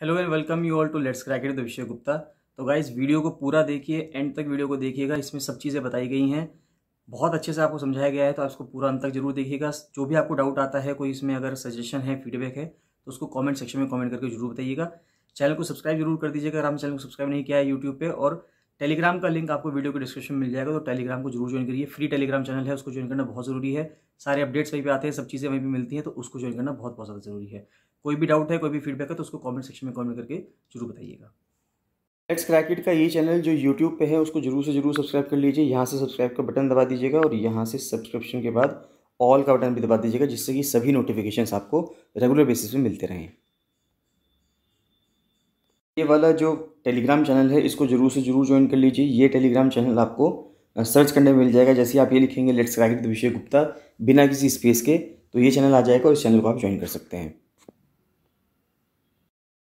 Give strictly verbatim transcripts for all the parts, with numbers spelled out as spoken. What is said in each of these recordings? Hello and welcome you all to let's crack it Abhishek Gupta. तो guys video को पूरा देखिए, एंड तक वीडियो को देखिएगा। इसमें सब चीज़ें बताई गई हैं, बहुत अच्छे से आपको समझाया गया है, तो आप इसको पूरा अंत तक जरूर देखिएगा। जो भी आपको डाउट आता है, कोई इसमें अगर सजेशन है, फीडबैक है, तो उसको कॉमेंट सेक्शन में कॉमेंट करके जरूर बताइएगा। चैनल को सब्सक्राइब जरूर कर दीजिएगा अगर हम चैनल को सब्सक्राइब नहीं किया है यूट्यूब पर। और टेलीग्राम का लिंक आपको वीडियो के डिस्क्रिप्शन में मिल जाएगा, तो टेलीग्राम को जरूर ज्वाइन करिए। फ्री टेलीग्राम चैनल है, उसको ज्वाइन करना बहुत जरूरी है। सारे अपडेट्स वहीं पे आते हैं, सब चीज़ें वहीं पे मिलती हैं, तो उसको ज्वाइन करना बहुत बहुत ज़्यादा जरूरी है। कोई भी डाउट है, कोई भी फीडबैक है, तो उसको कमेंट सेक्शन में कमेंट करके जरूर बताइएगा। लेट्स क्रैक इट का ये चैनल जो यूट्यूब पे है, उसको जरूर से जरूर सब्सक्राइब कर लीजिए। यहाँ से सब्सक्राइब का बटन दबा दीजिएगा और यहाँ से सब्सक्रिप्शन के बाद ऑल का बटन भी दबा दीजिएगा, जिससे कि सभी नोटिफिकेशन आपको रेगुलर बेसिस पर मिलते रहें। ये वाला जो टेलीग्राम चैनल है, इसको जरूर से जरूर ज्वाइन कर लीजिए। ये टेलीग्राम चैनल आपको सर्च करने में मिल जाएगा, जैसे आप ये लिखेंगे let's crack it Abhishek Gupta बिना किसी स्पेस के, तो ये चैनल आ जाएगा और इस चैनल को आप ज्वाइन कर सकते हैं।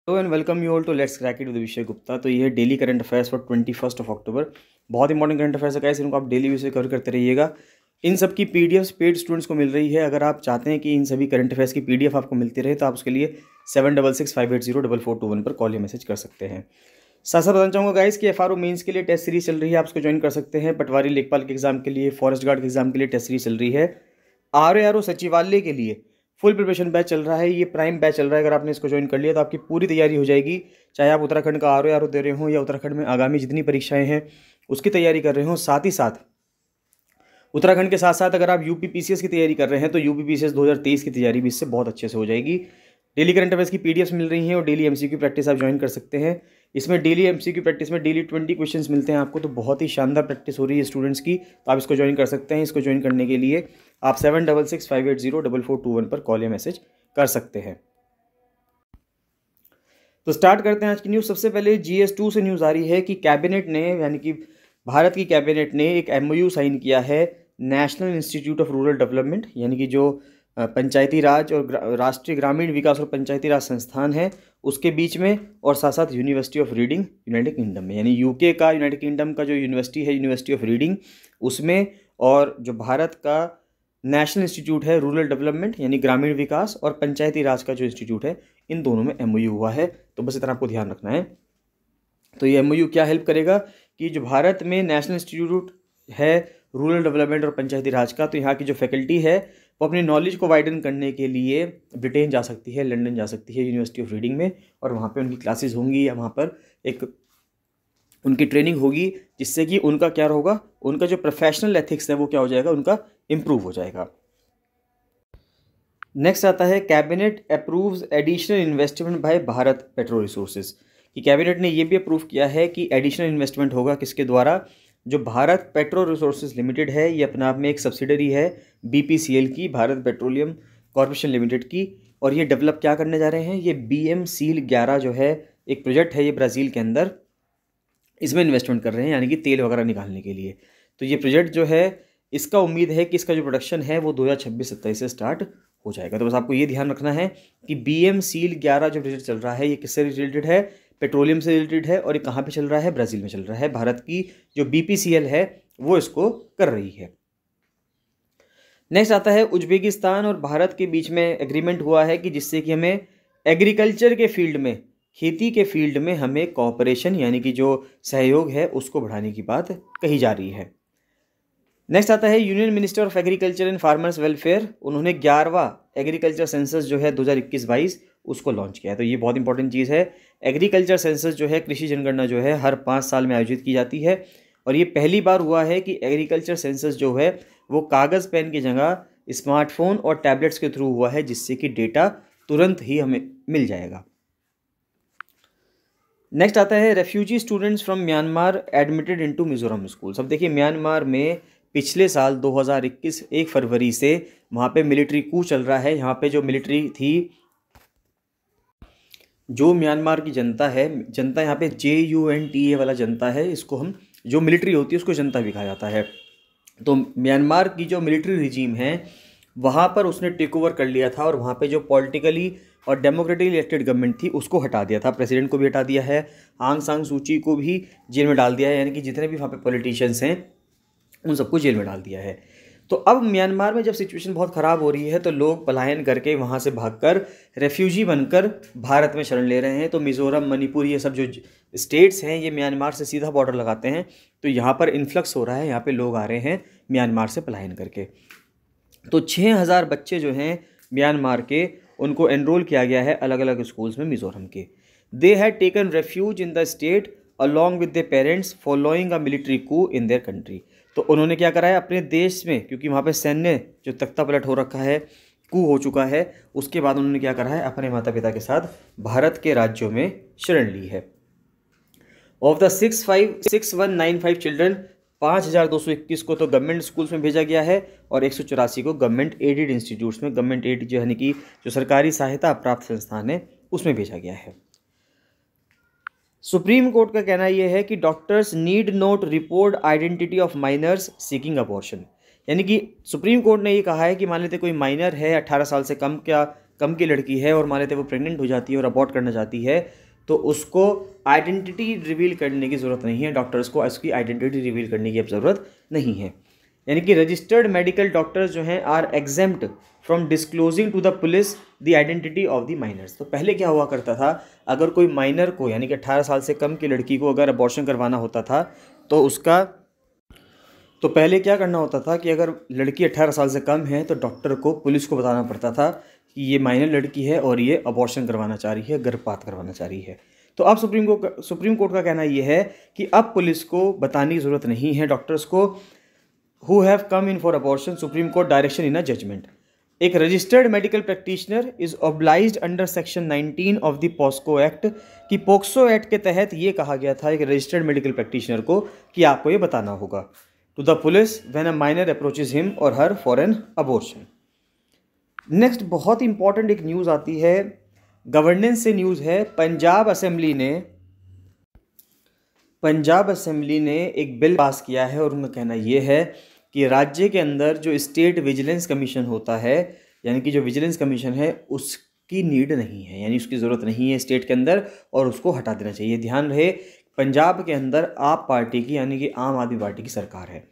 Hello and welcome you all to let's crack it Abhishek Gupta. तो ये है daily current affairs for twenty first of October. बहुत इंपॉर्टेंट करंट अफेयर्स है, इनको आप डेली बेसिस कवर करते रहिएगा। इन सब की पीडीएफ पेड स्टूडेंट्स को मिल रही है। अगर आप चाहते हैं कि इन सभी करंट अफेयर्स की पीडीएफ आपको मिलती रहे, तो आप उसके लिए seven double six five eight zero double four two one पर कॉल या मैसेज कर सकते हैं। साथ साथ बताना चाहूँगा गाइस कि एफआरओ मेंस के लिए टेस्ट सीरीज चल रही है, आप उसको ज्वाइन कर सकते हैं। पटवारी लेखपाल के एग्जाम के लिए, फॉरेस्ट गार्ड के एग्जाम के लिए टेस्ट सीरीज चल रही है। आर ए आर ओ सचिवालय के लिए फुल प्रिपरेशन बैच चल रहा है, ये प्राइम बैच चल रहा है। अगर आपने इसको ज्वाइन कर लिया तो आपकी पूरी तैयारी हो जाएगी, चाहे आप उत्तराखंड का आर ओ आर ओ दे रहे हों या उत्तराखंड में आगामी जितनी परीक्षाएँ हैं उसकी तैयारी कर रहे हों। साथ ही साथ उत्तराखंड के साथ साथ अगर आप U P P C L की तैयारी कर रहे हैं, तो U P P C L दो हज़ार तेईस की तैयारी भी इससे बहुत अच्छे से हो जाएगी। डेली करंट अफेयर्स की पीडीएफ्स मिल रही हैं और daily M C Q practice आप ज्वाइन कर सकते हैं। इसमें daily M C Q practice में डेली ट्वेंटी क्वेश्चंस मिलते हैं आपको, तो बहुत ही शानदार प्रैक्टिस हो रही है स्टूडेंट्स की, तो आप इसको ज्वाइन कर सकते हैं। इसको ज्वाइन करने के लिए आप seven double six five eight zero double four two one पर कॉल या मैसेज कर सकते हैं। तो स्टार्ट करते हैं आज की न्यूज़। सबसे पहले जी एस टू से न्यूज़ आ रही है कि कैबिनेट ने, यानी कि भारत की कैबिनेट ने एक एम ओ यू साइन किया है national institute of rural development, यानी कि जो पंचायती राज और ग्रा, राष्ट्रीय ग्रामीण विकास और पंचायती राज संस्थान है उसके बीच में, और साथ साथ university of Reading United Kingdom में, यानी यूके का यूनाइटेड किंगडम का जो यूनिवर्सिटी है यूनिवर्सिटी ऑफ रीडिंग उसमें, और जो भारत का नेशनल इंस्टीट्यूट है रूरल डेवलपमेंट यानी ग्रामीण विकास और पंचायती राज का जो इंस्टीट्यूट है, इन दोनों में एम ओ यू हुआ है। तो बस इतना आपको ध्यान रखना है। तो ये एम ओ यू क्या हेल्प करेगा कि जो भारत में नेशनल इंस्टीट्यूट है रूरल डेवलपमेंट और पंचायती राज का, तो यहाँ की जो फैकल्टी है वो अपनी नॉलेज को वाइडन करने के लिए ब्रिटेन जा सकती है, लंदन जा सकती है यूनिवर्सिटी ऑफ रीडिंग में, और वहाँ पे उनकी क्लासेस होंगी या वहाँ पर एक उनकी ट्रेनिंग होगी, जिससे कि उनका क्या होगा, उनका जो प्रोफेशनल एथिक्स है वो क्या हो जाएगा, उनका इम्प्रूव हो जाएगा। नेक्स्ट आता है cabinet approves additional investment by Bharat petrol resources, कि कैबिनेट ने ये भी अप्रूव किया है कि एडिशनल इन्वेस्टमेंट होगा किसके द्वारा, जो भारत पेट्रोल रिसोर्सेज लिमिटेड है, ये अपने आप में एक सब्सिडरी है बी पी सी एल की, भारत पेट्रोलियम कॉर्पोरेशन लिमिटेड की, और ये डेवलप क्या करने जा रहे हैं, ये बी एम सी एल ग्यारह जो है एक प्रोजेक्ट है ये ब्राज़ील के अंदर, इसमें इन्वेस्टमेंट कर रहे हैं, यानी कि तेल वगैरह निकालने के लिए। तो ये प्रोजेक्ट जो है इसका उम्मीद है कि इसका जो प्रोडक्शन है वो दो हज़ार छब्बीस सत्ताईस से स्टार्ट हो जाएगा। तो बस आपको ये ध्यान रखना है कि बी एम सी एल ग्यारह जो प्रोजेक्ट चल रहा है ये किससे रिलेटेड है, पेट्रोलियम से रिलेटेड है, और ये कहाँ पे चल रहा है, ब्राज़ील में चल रहा है। भारत की जो बी पी सी एल है वो इसको कर रही है। नेक्स्ट आता है उज्बेकिस्तान और भारत के बीच में एग्रीमेंट हुआ है कि जिससे कि हमें एग्रीकल्चर के फील्ड में, खेती के फील्ड में हमें कोऑपरेशन यानी कि जो सहयोग है उसको बढ़ाने की बात कही जा रही है। नेक्स्ट आता है union minister of agriculture and farmers welfare, उन्होंने ग्यारहवां एग्रीकल्चर सेंसस जो है दो हज़ार इक्कीस बाईस उसको लॉन्च किया है। तो ये बहुत इंपॉर्टेंट चीज़ है। एग्रीकल्चर सेंसस जो है कृषि जनगणना जो है हर पाँच साल में आयोजित की जाती है, और ये पहली बार हुआ है कि एग्रीकल्चर सेंसस जो है वो कागज़ पेन की जगह स्मार्टफोन और टैबलेट्स के थ्रू हुआ है, जिससे कि डेटा तुरंत ही हमें मिल जाएगा। नेक्स्ट आता है refugee students from Myanmar admitted into Mizoram school. अब देखिए म्यानमार में पिछले साल दो हज़ार इक्कीस एक फरवरी से वहाँ पर मिलिट्री कू चल रहा है। यहाँ पर जो मिलिट्री थी, जो म्यांमार की जनता है, जनता यहाँ पे J U N T A वाला जनता है, इसको हम, जो मिलिट्री होती है उसको जनता भी कहा जाता है। तो म्यांमार की जो मिलिट्री रिजीम है वहाँ पर उसने टेक ओवर कर लिया था, और वहाँ पे जो पॉलिटिकली और डेमोक्रेटिकली इलेक्टेड गवर्नमेंट थी उसको हटा दिया था। प्रेसिडेंट को भी हटा दिया है, आंग सान सूची को भी जेल में डाल दिया है, यानी कि जितने भी वहाँ पर पॉलिटिशियंस हैं उन सबको जेल में डाल दिया है। तो अब म्यांमार में जब सिचुएशन बहुत ख़राब हो रही है तो लोग पलायन करके वहाँ से भागकर रेफ्यूजी बनकर भारत में शरण ले रहे हैं। तो मिजोरम, मणिपुर, ये सब जो स्टेट्स हैं ये म्यांमार से सीधा बॉर्डर लगाते हैं, तो यहाँ पर इन्फ्लक्स हो रहा है, यहाँ पे लोग आ रहे हैं म्यांमार से पलायन करके। तो छः हज़ार बच्चे जो हैं म्यांमार के, उनको एनरोल किया गया है अलग अलग स्कूल्स में मिजोरम के। They have taken refuge in the state along with their parents following a military coup in their country. तो उन्होंने क्या करा है अपने देश में, क्योंकि वहाँ पे सैन्य जो तख्ता पलट हो रखा है, कू हो चुका है, उसके बाद उन्होंने क्या करा है अपने माता पिता के साथ भारत के राज्यों में शरण ली है। Of the six five six one nine five children, पाँच हज़ार दो सौ इक्कीस को तो गवर्नमेंट स्कूल्स में भेजा गया है और एक सौ चौरासी को गवर्नमेंट एडेड इंस्टीट्यूट्स में, गवर्नमेंट एड जो यानी कि जो सरकारी सहायता प्राप्त संस्थान है उसमें भेजा गया है। सुप्रीम कोर्ट का कहना यह है कि doctors need not report identity of minors seeking abortion, यानी कि सुप्रीम कोर्ट ने ये कहा है कि मान लेते कोई माइनर है, अठारह साल से कम क्या कम की लड़की है और मान लेते वो प्रेग्नेंट हो जाती है और अबॉर्ट करना चाहती है, तो उसको आइडेंटिटी रिवील करने की ज़रूरत नहीं है, डॉक्टर्स को उसकी आइडेंटिटी रिवील करने की अब ज़रूरत नहीं है। यानी कि रजिस्टर्ड मेडिकल डॉक्टर्स जो हैं are exempt from disclosing to the police the identity of the minors. तो पहले क्या हुआ करता था, अगर कोई माइनर को यानी कि अठारह साल से कम की लड़की को अगर अबॉर्शन करवाना होता था तो उसका तो पहले क्या करना होता था कि अगर लड़की अठारह साल से कम है तो डॉक्टर को पुलिस को बताना पड़ता था कि ये माइनर लड़की है और ये अबॉर्शन करवाना चाह रही है, गर्भपात करवाना चाह रही है। तो अब सुप्रीम कोर्ट सुप्रीम कोर्ट का कहना यह है कि अब पुलिस को बताने की ज़रूरत नहीं है डॉक्टर्स को who have come in for abortion, Supreme Court direction in a judgment. एक registered medical practitioner is obliged under section nineteen of the POSCO Act कि पोक्सो एक्ट के तहत ये कहा गया था एक registered medical practitioner को कि आपको ये बताना होगा to the police when a minor approaches him or her for an abortion. Next बहुत important एक news आती है, governance से news है। पंजाब असेंबली ने पंजाब असेंबली ने एक बिल पास किया है और उनका कहना यह है कि राज्य के अंदर जो स्टेट विजिलेंस कमीशन होता है, यानी कि जो विजिलेंस कमीशन है उसकी नीड नहीं है, यानी उसकी ज़रूरत नहीं है स्टेट के अंदर और उसको हटा देना चाहिए। ध्यान रहे पंजाब के अंदर आप पार्टी की यानी कि आम आदमी पार्टी की सरकार है।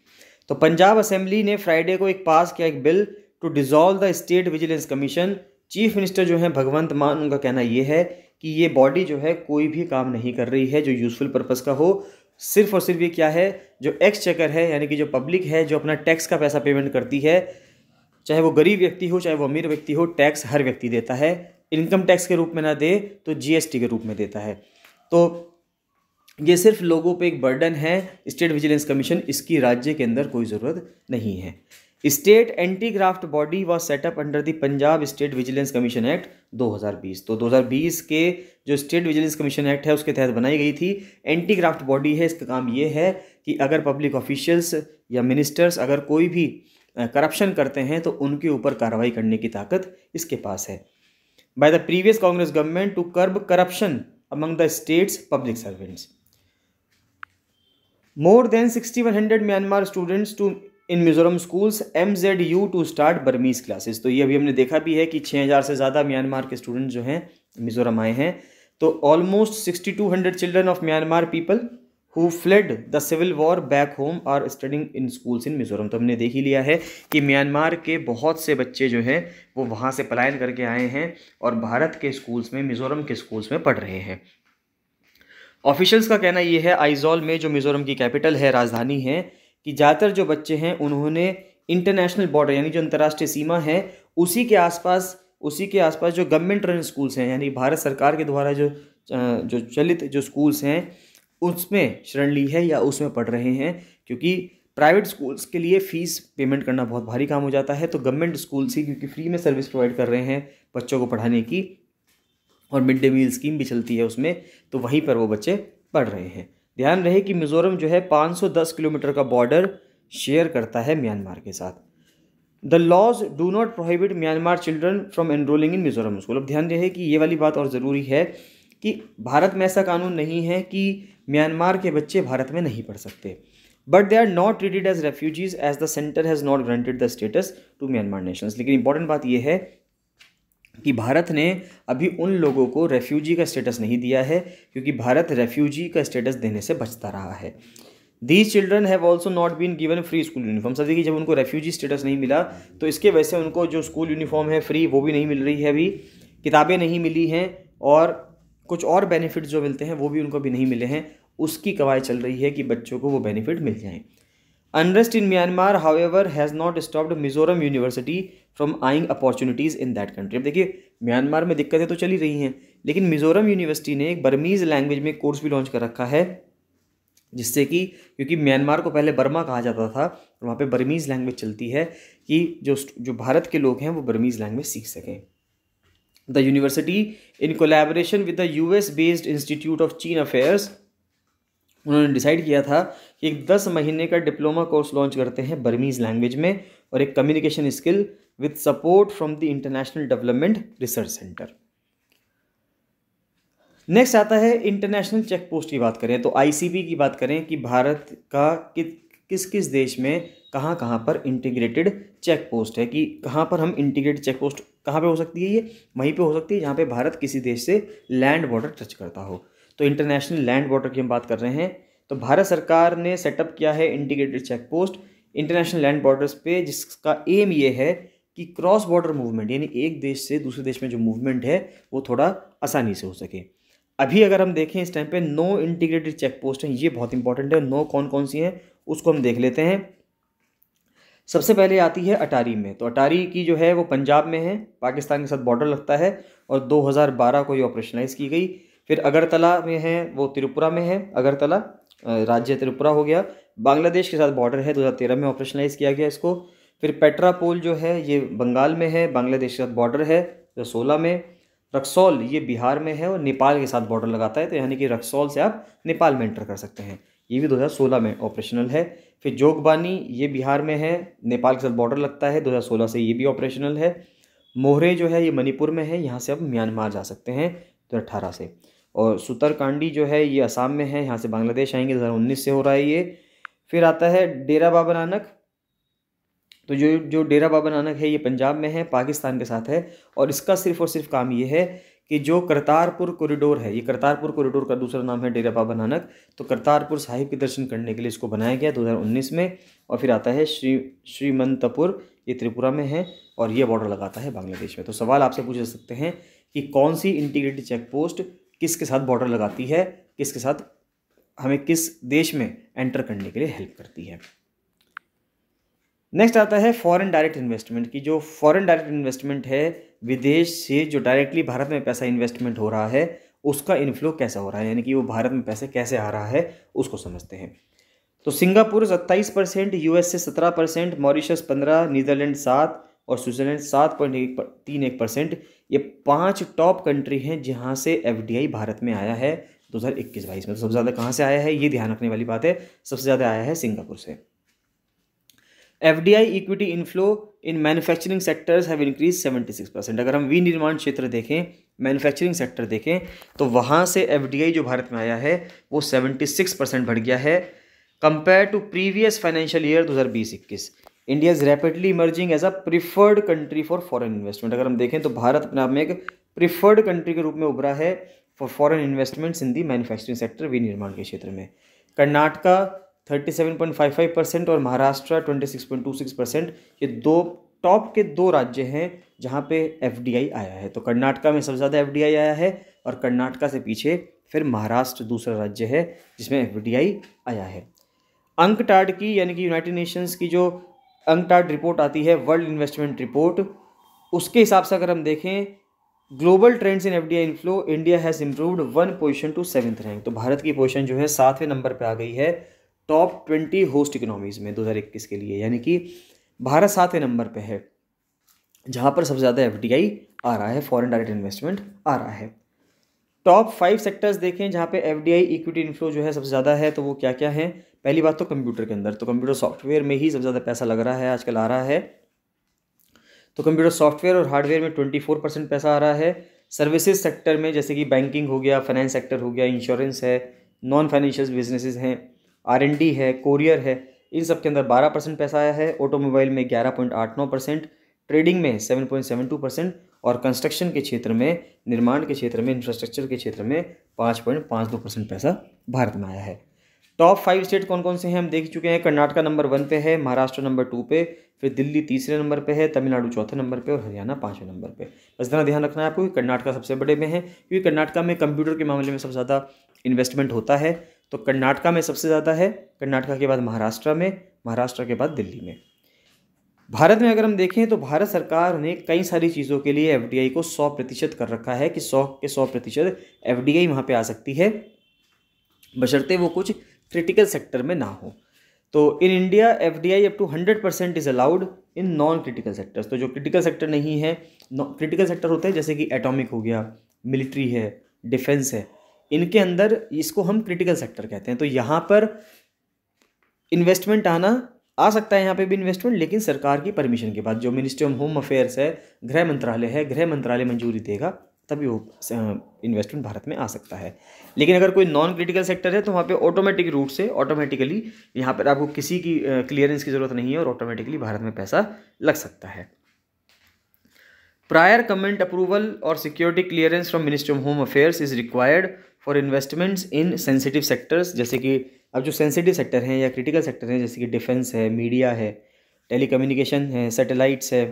तो पंजाब असेंबली ने फ्राइडे को एक पास किया एक bill to dissolve the state vigilance commission. Chief minister जो हैं भगवंत मान, उनका कहना यह है कि ये बॉडी जो है कोई भी काम नहीं कर रही है जो यूज़फुल पर्पस का हो, सिर्फ और सिर्फ ये क्या है जो एक्सचेकर है, यानी कि जो पब्लिक है जो अपना टैक्स का पैसा पेमेंट करती है, चाहे वो गरीब व्यक्ति हो चाहे वो अमीर व्यक्ति हो, टैक्स हर व्यक्ति देता है, इनकम टैक्स के रूप में ना दे तो जीएसटी के रूप में देता है। तो ये सिर्फ लोगों पर एक बर्डन है स्टेट विजिलेंस कमीशन, इसकी राज्य के अंदर कोई ज़रूरत नहीं है। State anti graft body was set up under the Punjab state vigilance commission act दो हज़ार बीस। तो दो हज़ार बीस के जो स्टेट विजिलेंस कमीशन एक्ट है उसके तहत बनाई गई थी एंटी ग्राफ्ट बॉडी है। इसका काम ये है कि अगर पब्लिक ऑफिशियल्स या मिनिस्टर्स अगर कोई भी करप्शन करते हैं तो उनके ऊपर कार्रवाई करने की ताकत इसके पास है। By the previous Congress government to curb corruption among the state's public servants. More than sixty one hundred Myanmar students to in Mizoram schools M Z U to start Burmese classes. तो ये अभी हमने देखा भी है कि छह हज़ार से ज़्यादा म्यांमार के स्टूडेंट जो हैं मिजोरम आए हैं। तो almost sixty two hundred children of Myanmar people who fled the civil war back home are studying in schools in Mizoram. तो हमने देख ही लिया है कि म्यांमार के बहुत से बच्चे जो हैं वो वहाँ से पलायन करके आए हैं और भारत के स्कूल्स में, मिजोरम के स्कूल्स में पढ़ रहे हैं। ऑफिशियल्स का कहना यह है आइजॉल में, जो मिजोरम की कैपिटल है, राजधानी है, कि ज़्यादातर जो बच्चे हैं उन्होंने इंटरनेशनल बॉर्डर यानी जो अंतर्राष्ट्रीय सीमा है उसी के आसपास उसी के आसपास जो गवर्नमेंट रन स्कूल्स हैं यानी भारत सरकार के द्वारा जो जो चलित जो स्कूल्स हैं उसमें शरण ली है या उसमें पढ़ रहे हैं, क्योंकि प्राइवेट स्कूल्स के लिए फ़ीस पेमेंट करना बहुत भारी काम हो जाता है। तो गवर्नमेंट स्कूल्स ही, क्योंकि फ्री में सर्विस प्रोवाइड कर रहे हैं बच्चों को पढ़ाने की, और मिड डे मील स्कीम भी चलती है उसमें, तो वहीं पर वो बच्चे पढ़ रहे हैं। ध्यान रहे कि मिजोरम जो है पाँच सौ दस किलोमीटर का बॉर्डर शेयर करता है म्यांमार के साथ। The laws do not prohibit Myanmar children from enrolling in Mizoram school. अब ध्यान रहे कि ये वाली बात और ज़रूरी है कि भारत में ऐसा कानून नहीं है कि म्यांमार के बच्चे भारत में नहीं पढ़ सकते, but they are not treated as refugees as the centre has not granted the status to Myanmar nations. लेकिन इंपॉर्टेंट बात यह है कि भारत ने अभी उन लोगों को रेफ्यूजी का स्टेटस नहीं दिया है, क्योंकि भारत रेफ्यूजी का स्टेटस देने से बचता रहा है। These children have also not been given free school uniform. Sir देखिए, जब उनको रेफ्यूजी स्टेटस नहीं मिला तो इसके वजह से उनको जो स्कूल यूनिफॉर्म है फ्री वो भी नहीं मिल रही है, अभी किताबें नहीं मिली हैं और कुछ और बेनिफिट्स जो मिलते हैं वो भी उनको भी नहीं मिले हैं। उसकी कवायद चल रही है कि बच्चों को वो बेनिफिट मिल जाएँ। Unrest in Myanmar however has not stopped Mizoram university from eyeing opportunities in that country. अब देखिए, म्यांमार में दिक्कतें तो चली रही हैं, लेकिन मिजोरम यूनिवर्सिटी ने एक बर्मीज़ लैंग्वेज में कोर्स भी लॉन्च कर रखा है, जिससे कि क्योंकि म्यांमार को पहले बर्मा कहा जाता था और वहाँ पे बर्मीज़ लैंग्वेज चलती है कि जो जो भारत के लोग हैं वो बर्मीज़ लैंग्वेज सीख सकें। The university in collaboration with the US based institute of Chin affairs, उन्होंने डिसाइड किया था कि एक दस महीने का डिप्लोमा कोर्स लॉन्च करते हैं बर्मीज़ लैंग्वेज में और एक communication skill with support from the international development research centre. Next आता है इंटरनेशनल चेक पोस्ट की बात करें तो आईसीपी की बात करें कि भारत का कि, किस किस देश में कहाँ कहाँ पर इंटीग्रेटेड चेक पोस्ट है, कि कहाँ पर हम इंटीग्रेटेड चेक पोस्ट कहाँ पे हो सकती है। ये वहीं पे हो सकती है जहाँ पे भारत किसी देश से लैंड बॉर्डर टच करता हो। तो इंटरनेशनल लैंड बॉर्डर की हम बात कर रहे हैं तो भारत सरकार ने सेटअप किया है integrated check post international land borders पे, जिसका एम ये है कि क्रॉस बॉर्डर मूवमेंट यानी एक देश से दूसरे देश में जो मूवमेंट है वो थोड़ा आसानी से हो सके। अभी अगर हम देखें इस टाइम पे नो इंटीग्रेटेड चेक पोस्ट हैं, ये बहुत इंपॉर्टेंट है। नो कौन कौन सी हैं उसको हम देख लेते हैं। सबसे पहले आती है अटारी में, तो अटारी की जो है वो पंजाब में है, पाकिस्तान के साथ बॉर्डर लगता है और दो हज़ार बारह को ये ऑपरेशनलाइज की गई। फिर अगरतला में है, वो त्रिपुरा में है, अगरतला राज्य त्रिपुरा हो गया, बांग्लादेश के साथ बॉर्डर है, दो हज़ार तेरह में ऑपरेशनलाइज किया गया इसको। फिर पेट्रापोल जो है ये बंगाल में है, बांग्लादेश के साथ बॉर्डर है दो हज़ार सोलह में। रक्सौल ये बिहार में है और नेपाल के साथ बॉर्डर लगाता है, तो यानी कि रक्सौल से आप नेपाल में एंटर कर सकते हैं, ये भी दो हज़ार सोलह में ऑपरेशनल है। फिर जोगबानी ये बिहार में है, नेपाल के साथ बॉर्डर लगता है, दो हज़ार सोलह से ये भी ऑपरेशनल है। मोहरे जो है ये मणिपुर में है, यहाँ से आप म्यांमार जा सकते हैं दो हज़ार अठारह से। और सुतरकंडी जो है ये असम में है, यहाँ से बांग्लादेश आएंगे दो हज़ार उन्नीस से हो रहा है ये। फिर आता है डेरा बाबा नानक, तो जो जो डेरा बाबा नानक है ये पंजाब में है, पाकिस्तान के साथ है और इसका सिर्फ और सिर्फ काम ये है कि जो करतारपुर कॉरिडोर है, ये करतारपुर कॉरिडोर का दूसरा नाम है डेरा बाबा नानक, तो करतारपुर साहिब के दर्शन करने के लिए इसको बनाया गया दो हज़ार उन्नीस में। और फिर आता है श्री श्रीमंतपुर, ये त्रिपुरा में है और ये बॉर्डर लगाता है बांग्लादेश में। तो सवाल आपसे पूछे जा सकते हैं कि कौन सी इंटीग्रेटेड चेक पोस्ट किसके साथ बॉर्डर लगाती है, किसके साथ हमें किस देश में एंटर करने के लिए हेल्प करती है। नेक्स्ट आता है फॉरेन डायरेक्ट इन्वेस्टमेंट, की जो फॉरेन डायरेक्ट इन्वेस्टमेंट है, विदेश से जो डायरेक्टली भारत में पैसा इन्वेस्टमेंट हो रहा है उसका इन्फ्लो कैसा हो रहा है, यानी कि वो भारत में पैसे कैसे आ रहा है उसको समझते हैं। तो सिंगापुर सत्ताईस परसेंट, यूएस से सत्रह परसेंट, मॉरिशस पंद्रह, नीदरलैंड सात और स्विट्जरलैंड सात पॉइंट एक तीन एक परसेंट ये पाँच टॉप कंट्री हैं जहाँ से एफ डी आई भारत में आया है दो हज़ार इक्कीस बाईस में। तो सबसे ज़्यादा कहाँ से आया है ये ध्यान रखने वाली बात है, सबसे ज़्यादा आया है सिंगापुर से। FDI equity inflow in manufacturing sectors have increase seventy six percent. अगर हम विनिर्माण क्षेत्र देखें, मैन्युफैक्चरिंग सेक्टर देखें, तो वहाँ से एफडीआई जो भारत में आया है वो सेवेंटी सिक्स परसेंट बढ़ गया है compare to previous financial year दो हज़ार बीस इक्कीस। India is rapidly emerging as a preferred country for foreign investment. अगर हम देखें तो भारत अपने आप में एक प्रिफर्ड कंट्री के रूप में उभरा है for foreign investments in the manufacturing sector, विनिर्माण के क्षेत्र में। कर्नाटका सैंतीस पॉइंट पाँच पाँच परसेंट और महाराष्ट्र छब्बीस पॉइंट दो छह परसेंट ये दो टॉप के दो राज्य हैं जहाँ पे एफडीआई आया है। तो कर्नाटका में सबसे ज़्यादा एफडीआई आया है और कर्नाटका से पीछे फिर महाराष्ट्र दूसरा राज्य है जिसमें एफडीआई आया है। अंकटाड की यानी कि यूनाइटेड नेशंस की जो अंकटाड रिपोर्ट आती है, वर्ल्ड इन्वेस्टमेंट रिपोर्ट, उसके हिसाब से अगर हम देखें global trends in FDI inflow, India has improved one position to seventh rank. तो भारत की पोजिशन जो है सातवें नंबर पर आ गई है टॉप ट्वेंटी होस्ट इकोनॉमीज़ में दो हज़ार इक्कीस के लिए, यानी कि भारत सातवें नंबर पे है जहाँ पर सबसे ज़्यादा एफडीआई आ रहा है, फॉरेन डायरेक्ट इन्वेस्टमेंट आ रहा है। टॉप फाइव सेक्टर्स देखें जहाँ पे एफडीआई इक्विटी इनफ्लो जो है सबसे ज़्यादा है, तो वो क्या क्या है। पहली बात तो कंप्यूटर के अंदर, तो कंप्यूटर सॉफ्टवेयर में ही सबसे ज़्यादा पैसा लग रहा है आजकल आ रहा है, तो कंप्यूटर सॉफ्टवेयर और हार्डवेयर में ट्वेंटी फोर परसेंट पैसा आ रहा है। सर्विसेज सेक्टर में जैसे कि बैंकिंग हो गया, फाइनेंस सेक्टर हो गया, इंश्योरेंस है, नॉन फाइनेंशियल बिजनेसेस हैं, आरएनडी है, कोरियर है, इन सब के अंदर बारह परसेंट पैसा आया है। ऑटोमोबाइल में ग्यारह पॉइंट आठ नौ परसेंट, ट्रेडिंग में सात पॉइंट सात दो परसेंट और कंस्ट्रक्शन के क्षेत्र में, निर्माण के क्षेत्र में, इंफ्रास्ट्रक्चर के क्षेत्र में पाँच पॉइंट पाँच दो परसेंट पैसा भारत में आया है। टॉप फाइव स्टेट कौन कौन से हैं हम देख चुके हैं। कर्नाटका नंबर वन पे है, महाराष्ट्र नंबर टू पे, फिर दिल्ली तीसरे नंबर पे है, तमिलनाडु चौथे नंबर पे और हरियाणा पाँचवें नंबर पे। बस इतना ध्यान रखना है आपको कि कर्नाटका सबसे बड़े में है, क्योंकि कर्नाटका में कंप्यूटर के मामले में सबसे ज़्यादा इन्वेस्टमेंट होता है, तो कर्नाटका में सबसे ज़्यादा है। कर्नाटका के बाद महाराष्ट्र में, महाराष्ट्र के बाद दिल्ली में। भारत में अगर हम देखें तो भारत सरकार ने कई सारी चीज़ों के लिए एफ डी आई को सौ प्रतिशत कर रखा है कि सौ के सौ प्रतिशत एफ डी आई वहाँ पर आ सकती है, बशर्ते वो कुछ क्रिटिकल सेक्टर में ना हो। तो in India F D I up to hundred percent is allowed in non critical sectors. तो जो क्रिटिकल सेक्टर नहीं है, क्रिटिकल सेक्टर होते हैं जैसे कि एटॉमिक हो गया, मिलिट्री है, डिफेंस है, इनके अंदर इसको हम क्रिटिकल सेक्टर कहते हैं। तो यहाँ पर इन्वेस्टमेंट आना आ सकता है, यहाँ पे भी इन्वेस्टमेंट, लेकिन सरकार की परमिशन के बाद। जो मिनिस्ट्री ऑफ होम अफेयर्स है, गृह मंत्रालय है, गृह मंत्रालय मंजूरी देगा तभी वो इन्वेस्टमेंट भारत में आ सकता है। लेकिन अगर कोई नॉन क्रिटिकल सेक्टर है तो वहाँ पे ऑटोमेटिक रूट से ऑटोमेटिकली यहाँ पर आपको किसी की क्लियरेंस की ज़रूरत नहीं है और ऑटोमेटिकली भारत में पैसा लग सकता है। प्रायर कमेंट अप्रूवल और security clearance from ministry of home affairs is required for investments in sensitive sectors. जैसे कि अब जो सेंसिटिव सेक्टर हैं या क्रिटिकल सेक्टर हैं जैसे कि डिफेंस है, मीडिया है, टेलीकम्युनिकेशन है, सैटेलाइट्स है,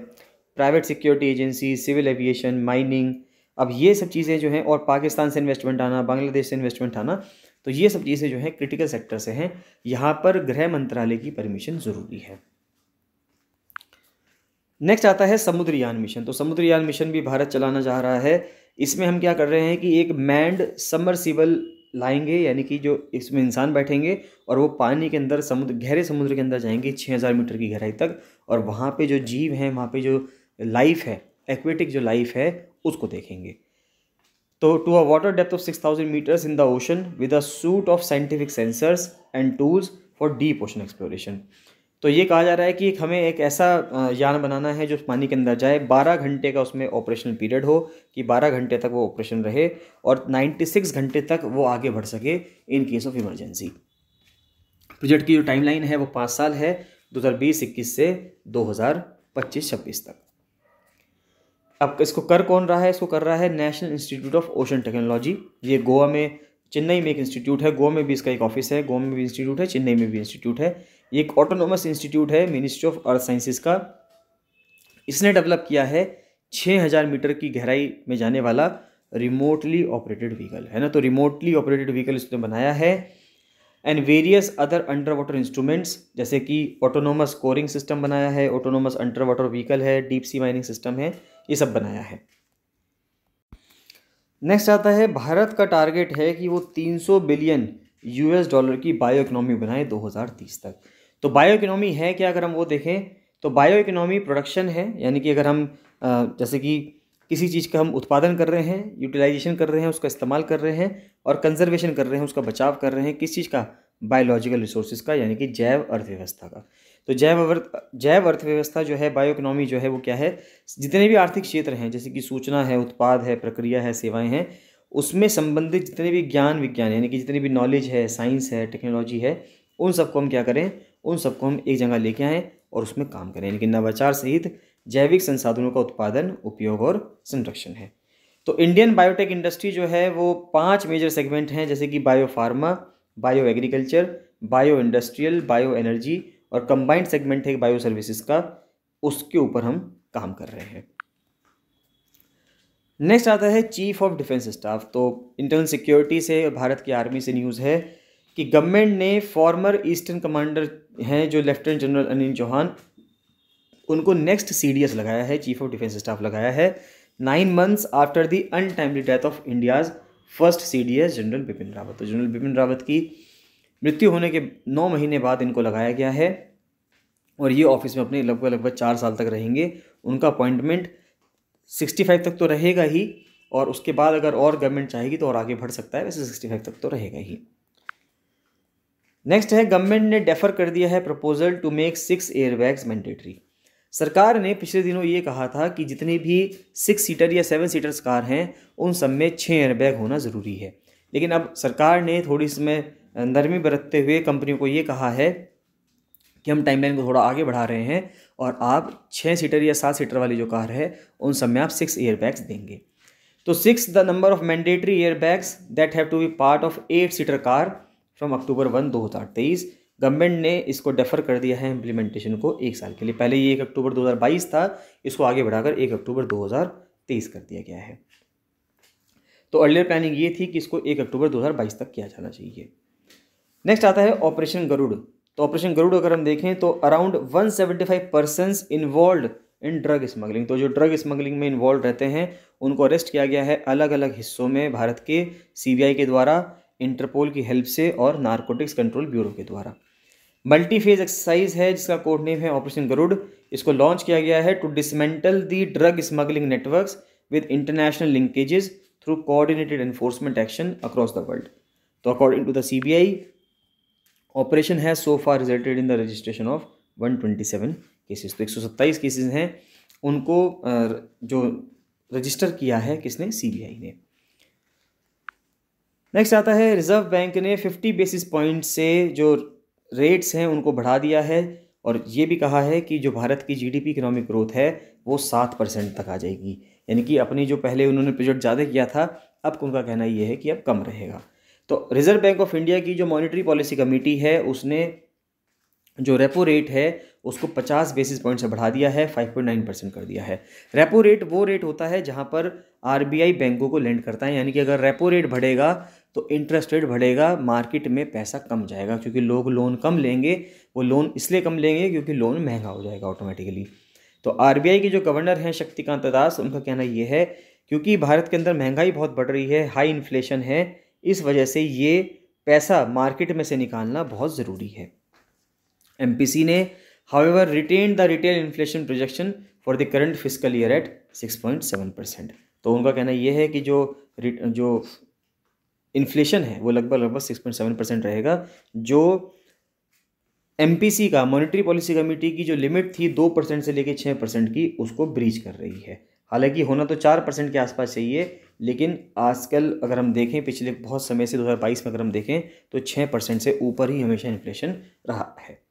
private security agency, civil aviation, mining, अब ये सब चीज़ें जो हैं, और पाकिस्तान से इन्वेस्टमेंट आना, बांग्लादेश से इन्वेस्टमेंट आना, तो ये सब चीज़ें जो हैं क्रिटिकल सेक्टर से हैं। यहाँ पर गृह मंत्रालय की परमिशन ज़रूरी है। नेक्स्ट आता है समुद्रयान मिशन। तो समुद्रयान मिशन भी भारत चलाना चाह रहा है। इसमें हम क्या कर रहे हैं कि एक मैंड सबमर्सिबल लाएंगे, यानी कि जो इसमें इंसान बैठेंगे और वो पानी के अंदर, समुद्र, गहरे समुद्र के अंदर जाएंगे छः हज़ार मीटर की गहराई तक, और वहाँ पे जो जीव हैं, वहाँ पे जो लाइफ है, एक्वेटिक जो लाइफ है, उसको देखेंगे। तो to a water depth of six thousand metres in the ocean with a suite of scientific sensors and tools for deep ocean exploration. तो ये कहा जा रहा है कि हमें एक ऐसा यान बनाना है जो पानी के अंदर जाए, बारह घंटे का उसमें ऑपरेशनल पीरियड हो कि बारह घंटे तक वो ऑपरेशन रहे और छियानवे घंटे तक वो आगे बढ़ सके in case of emergency. Project की जो टाइमलाइन है वो पाँच साल है, दो हज़ार बीस इक्कीस से दो हज़ार पच्चीस छब्बीस तक। अब इसको कर कौन रहा है? इसको कर रहा है national institute of ocean technology. ये गोवा में, चेन्नई में एक इंस्टीट्यूट है, गोवा में भी इसका एक ऑफिस है, गोवा में भी इंस्टीट्यूट है, चेन्नई में भी इंस्टीट्यूट है। ये एक ऑटोनोमस इंस्टीट्यूट है मिनिस्ट्री ऑफ अर्थ साइंसेज का। इसने डेवलप किया है छह हज़ार मीटर की गहराई में जाने वाला रिमोटली ऑपरेटेड व्हीकल, है ना, तो रिमोटली ऑपरेटेड व्हीकल इसने बनाया है। And various other under water instruments जैसे कि ऑटोनोमस कोरिंग सिस्टम बनाया है, ऑटोनोमस अंडर वाटर व्हीकल है, डीप सी माइनिंग सिस्टम है, ये सब बनाया है। नेक्स्ट आता है भारत का टारगेट है कि वो तीन सौ बिलियन यूएस डॉलर की बायो इकोनॉमी बनाए दो हज़ार तीस तक। तो बायो इकोनॉमी है क्या? अगर हम वो देखें तो बायो इकोनॉमी प्रोडक्शन है, यानी कि अगर हम जैसे कि किसी चीज़ का हम उत्पादन कर रहे हैं, यूटिलाइजेशन कर रहे हैं, उसका इस्तेमाल कर रहे हैं, और कंजर्वेशन कर रहे हैं, उसका बचाव कर रहे हैं, किस चीज़ का? बायोलॉजिकल रिसोर्सेज का, यानी कि जैव अर्थव्यवस्था का। तो जैव जैव अर्थव्यवस्था जो है, बायो इकोनॉमी जो है, वो क्या है? जितने भी आर्थिक क्षेत्र हैं जैसे कि सूचना है, उत्पाद है, प्रक्रिया है, सेवाएं हैं, उसमें संबंधित जितने भी ज्ञान विज्ञान यानी कि जितनी भी नॉलेज है, साइंस है, टेक्नोलॉजी है, उन सबको हम क्या करें, उन सबको हम एक जगह लेके आएँ और उसमें काम करें, यानी कि नवाचार सहित जैविक संसाधनों का उत्पादन, उपयोग और संरक्षण है। तो इंडियन बायोटेक इंडस्ट्री जो है वो पाँच मेजर सेगमेंट हैं जैसे कि biopharma, bio agriculture, bio industrial, bio energy, और कंबाइंड सेगमेंट है एक बायो सर्विसेज का, उसके ऊपर हम काम कर रहे हैं। नेक्स्ट आता है चीफ ऑफ डिफेंस स्टाफ। तो इंटरनल सिक्योरिटी से और भारत की आर्मी से न्यूज़ है कि गवर्नमेंट ने फॉर्मर ईस्टर्न कमांडर हैं जो लेफ्टिनेंट जनरल अनिल चौहान, उनको नेक्स्ट सी डी एस लगाया है, चीफ ऑफ डिफेंस स्टाफ लगाया है, nine months after the untimely death of India's first C D S general Bipin Rawat. तो जनरल बिपिन रावत की मृत्यु होने के नौ महीने बाद इनको लगाया गया है और ये ऑफिस में अपने लगभग लगभग चार साल तक रहेंगे। उनका अपॉइंटमेंट पैंसठ तक तो रहेगा ही, और उसके बाद अगर और गवर्नमेंट चाहेगी तो और आगे बढ़ सकता है, वैसे पैंसठ तक तो रहेगा ही। नेक्स्ट है गवर्नमेंट ने डेफर कर दिया है proposal to make six airbags mandatory. सरकार ने पिछले दिनों ये कहा था कि जितनी भी सिक्स सीटर या सेवन सीटर्स कार हैं उन सब में छः एयरबैग होना ज़रूरी है, लेकिन अब सरकार ने थोड़ी इसमें नरमी बरतते हुए कंपनियों को ये कहा है कि हम टाइमलाइन को थोड़ा आगे बढ़ा रहे हैं और आप छः सीटर या सात सीटर वाली जो कार है उन सब में आप सिक्स एयरबैग्स देंगे। तो six the number of mandatory airbags that have to be part of eight seater car from October one दो हज़ार तेईस गवर्नमेंट ने इसको डेफर कर दिया है इम्प्लीमेंटेशन को एक साल के लिए। पहले ये एक अक्टूबर दो हज़ार बाईस था, इसको आगे बढ़ाकर एक अक्टूबर दो हज़ार तेईस कर दिया गया है। तो अर्लियर प्लानिंग ये थी कि इसको एक अक्टूबर दो हज़ार बाईस तक किया जाना चाहिए। नेक्स्ट आता है ऑपरेशन गरुड़। तो ऑपरेशन गरुड़ अगर हम देखें तो around one seventy five persons involve in drug smuggling, तो जो ड्रग स्मगलिंग में इन्वॉल्व रहते हैं उनको अरेस्ट किया गया है अलग अलग हिस्सों में भारत के सीबीआई के द्वारा, इंटरपोल की हेल्प से और नारकोटिक्स कंट्रोल ब्यूरो के द्वारा। मल्टी फेज एक्सरसाइज है जिसका कोड नेम है ऑपरेशन गरुड़। इसको लॉन्च किया गया है to dismantle the drug smuggling networks with international linkages through coordinated enforcement action across the world. तो according to the CBI operation है so far resulted in the registration of one twenty seven cases. तो एक सौ सत्ताईस cases हैं, उनको जो register किया है किसने, सीबीआई ने। नेक्स्ट आता है रिजर्व बैंक ने पचास बेसिस पॉइंट से जो रेट्स हैं उनको बढ़ा दिया है और ये भी कहा है कि जो भारत की जीडीपी इकोनॉमिक ग्रोथ है वो सात परसेंट तक आ जाएगी, यानी कि अपनी जो पहले उन्होंने प्रोजेक्ट ज़्यादा किया था अब उनका कहना ये है कि अब कम रहेगा। तो रिजर्व बैंक ऑफ इंडिया की जो मॉनिटरी पॉलिसी कमेटी है उसने जो रेपो रेट है उसको पचास बेसिस पॉइंट से बढ़ा दिया है, फाइव पॉइंट नाइन परसेंट कर दिया है। रेपो रेट वो रेट होता है जहां पर आरबीआई बैंकों को लेंड करता है, यानी कि अगर रेपो रेट बढ़ेगा तो इंटरेस्ट रेट बढ़ेगा, मार्केट में पैसा कम जाएगा क्योंकि लोग लोन कम लेंगे। वो लोन इसलिए कम लेंगे क्योंकि लोन महंगा हो जाएगा ऑटोमेटिकली। तो आरबीआई के जो गवर्नर हैं शक्तिकांत दास, उनका कहना ये है क्योंकि भारत के अंदर महंगाई बहुत बढ़ रही है, हाई इन्फ्लेशन है, इस वजह से ये पैसा मार्केट में से निकालना बहुत ज़रूरी है। एमपीसी ने however retain the retail inflation projection for the current fiscal year at six point seven percent. तो उनका कहना यह है कि जो जो इन्फ्लेशन है वो लगभग लगभग सिक्स पॉइंट सेवन परसेंट रहेगा। जो एमपीसी का मॉनिटरी पॉलिसी कमेटी की जो लिमिट थी दो परसेंट से लेकर छः परसेंट की, उसको ब्रीच कर रही है। हालांकि होना तो चार परसेंट के आसपास चाहिए, लेकिन आजकल अगर हम देखें पिछले बहुत समय से दो हज़ार बाईस में अगर हम देखें तो छः परसेंट से ऊपर ही हमेशा इन्फ्लेशन रहा है।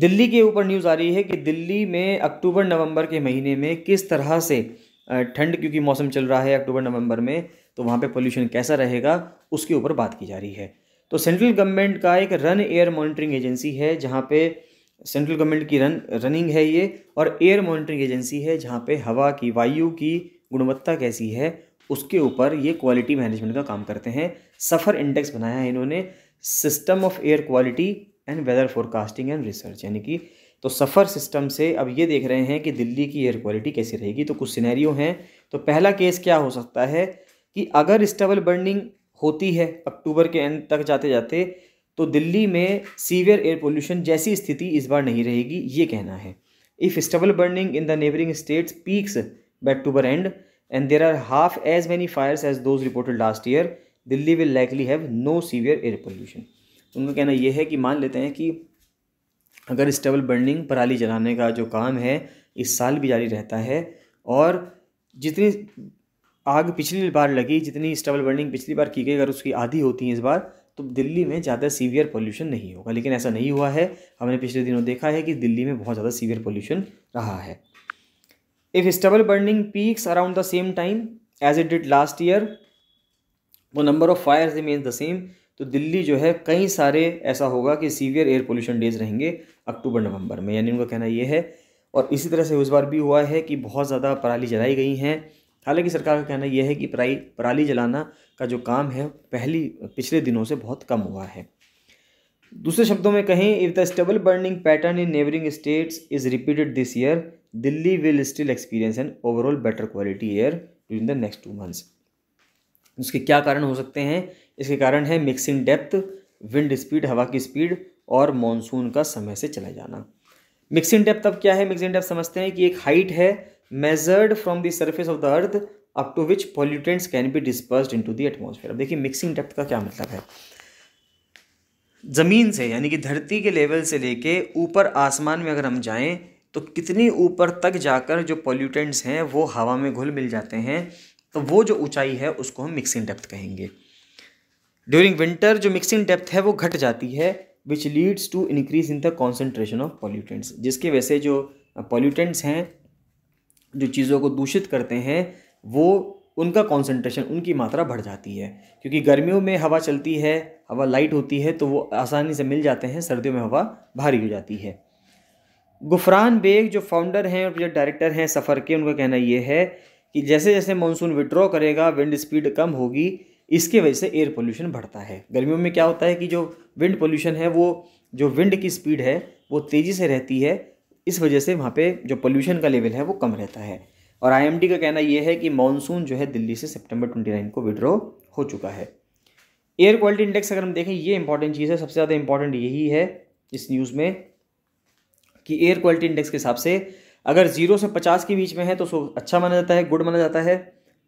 दिल्ली के ऊपर न्यूज़ आ रही है कि दिल्ली में अक्टूबर नवंबर के महीने में किस तरह से ठंड, क्योंकि मौसम चल रहा है अक्टूबर नवंबर में, तो वहाँ पे पोल्यूशन कैसा रहेगा उसके ऊपर बात की जा रही है। तो सेंट्रल गवर्नमेंट का एक रन एयर मॉनिटरिंग एजेंसी है जहाँ पे सेंट्रल गवर्नमेंट की रन रनिंग है ये, और एयर मॉनिटरिंग एजेंसी है जहाँ पे हवा की, वायु की गुणवत्ता कैसी है उसके ऊपर ये क्वालिटी मैनेजमेंट का काम करते हैं। सफ़र इंडेक्स बनाया है इन्होंने, system of air quality and weather forecasting and research, यानी कि तो सफ़र सिस्टम से अब ये देख रहे हैं कि दिल्ली की एयर क्वालिटी कैसी रहेगी। तो कुछ सिनेरियो हैं, तो पहला केस क्या हो सकता है कि अगर स्टबल बर्निंग होती है अक्टूबर के एंड तक जाते जाते तो दिल्ली में सीवियर एयर पोल्यूशन जैसी स्थिति इस बार नहीं रहेगी, ये कहना है। If stubble burning in the neighbouring states peaks by October end and there are half as many fires as those reported last year, Delhi will likely have no severe air pollution. उनका कहना यह है कि मान लेते हैं कि अगर स्टबल बर्निंग, पराली जलाने का जो काम है इस साल भी जारी रहता है और जितनी आग पिछली बार लगी, जितनी स्टबल बर्निंग पिछली बार की गई अगर उसकी आधी होती है इस बार, तो दिल्ली में ज़्यादा सीवियर पोल्यूशन नहीं होगा। लेकिन ऐसा नहीं हुआ है, हमने पिछले दिनों देखा है कि दिल्ली में बहुत ज़्यादा सीवियर पोल्यूशन रहा है। If stubble burning peaks around the same time as it did last year, वो number of fires remains the same, तो दिल्ली जो है कई सारे ऐसा होगा कि सीवियर एयर पोल्यूशन डेज रहेंगे अक्टूबर नवंबर में, यानी उनका कहना ये है। और इसी तरह से इस बार भी हुआ है कि बहुत ज़्यादा पराली जलाई गई हैं। हालांकि सरकार का कहना यह है कि पराली पराली जलाना का जो काम है पहली पिछले दिनों से बहुत कम हुआ है। दूसरे शब्दों में कहें, if the stubble burning pattern in neighbouring states is repeated this year, Delhi will still experience an overall better quality air during the next two months. उसके क्या कारण हो सकते हैं? इसके कारण है मिक्सिंग डेप्थ, विंड स्पीड, हवा की स्पीड और मॉनसून का समय से चला जाना। मिक्सिंग डेप्थ अब क्या है? मिक्सिंग डेप्थ समझते हैं कि एक हाइट है measured from the surface of the earth up to which pollutants can be dispersed into the atmosphere. अब देखिए मिक्सिंग डेप्थ का क्या मतलब है। ज़मीन से यानी कि धरती के लेवल से लेके ऊपर आसमान में अगर हम जाएँ तो कितनी ऊपर तक जाकर जो पॉल्यूटेंट्स हैं वो हवा में घुल मिल जाते हैं, तो वो जो ऊंचाई है उसको हम मिक्सिंग डेप्थ कहेंगे। ड्यूरिंग विंटर जो मिक्सिंग डेप्थ है वो घट जाती है, which leads to increase in the concentration of pollutants, जिसके वजह से जो पॉल्यूटेंट्स हैं जो चीज़ों को दूषित करते हैं वो उनका कॉन्सेंट्रेशन, उनकी मात्रा बढ़ जाती है। क्योंकि गर्मियों में हवा चलती है, हवा लाइट होती है तो वो आसानी से मिल जाते हैं, सर्दियों में हवा भारी हो जाती है। गुफरान बेग जो फाउंडर हैं और प्रोजेक्ट डायरेक्टर हैं सफ़र के, उनका कहना ये है कि जैसे जैसे मानसून विड्रॉ करेगा विंड स्पीड कम होगी, इसके वजह से एयर पोल्यूशन बढ़ता है। गर्मियों में क्या होता है कि जो विंड पोल्यूशन है वो जो विंड की स्पीड है वो तेज़ी से रहती है, इस वजह से वहाँ पे जो पोल्यूशन का लेवल है वो कम रहता है। और आईएमडी का कहना यह है कि मानसून जो है दिल्ली से सितंबर उनतीस को विड्रॉ हो चुका है। एयर क्वालिटी इंडेक्स अगर हम देखें, ये इंपॉर्टेंट चीज़ है, सबसे ज़्यादा इंपॉर्टेंट यही है इस न्यूज़ में कि एयर क्वालिटी इंडेक्स के हिसाब से अगर जीरो से पचास के बीच में है तो उसको अच्छा माना जाता है, गुड माना जाता है।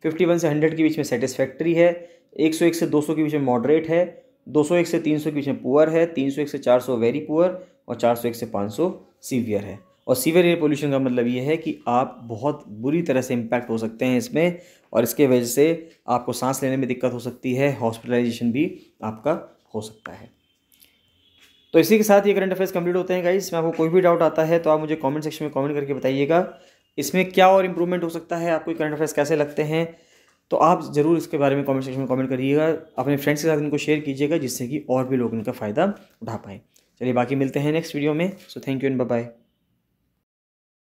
फिफ्टी वन से हंड्रेड के बीच में सेटिस्फैक्ट्री है, एक सौ एक से दो सौ के बीच में मॉडरेट है, दो सौ एक से तीन सौ के बीच में पुअर है, तीन सौ एक से चार सौ वेरी पुअर और चार सौ एक से पाँच सौ सीवियर है। और सीवियर एयर पोल्यूशन का मतलब ये है कि आप बहुत बुरी तरह से इम्पैक्ट हो सकते हैं इसमें, और इसके वजह से आपको सांस लेने में दिक्कत हो सकती है, हॉस्पिटलाइजेशन भी आपका हो सकता है। तो इसी के साथ ये करंट अफेयर्स कंप्लीट होते हैं गाइस। इसमें आपको कोई भी डाउट आता है तो आप मुझे कमेंट सेक्शन में कमेंट करके बताइएगा इसमें क्या और इम्प्रूवमेंट हो सकता है, आपको करंट अफेयर्स कैसे लगते हैं, तो आप ज़रूर इसके बारे में कमेंट सेक्शन में कमेंट करिएगा। अपने फ्रेंड्स के साथ इनको शेयर कीजिएगा जिससे कि और भी लोग इनका फ़ायदा उठा पाएँ। चलिए बाकी मिलते हैं नेक्स्ट वीडियो में। So thank you and bye bye.